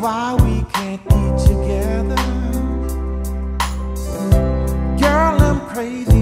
Why we can't be together, girl, I'm crazy.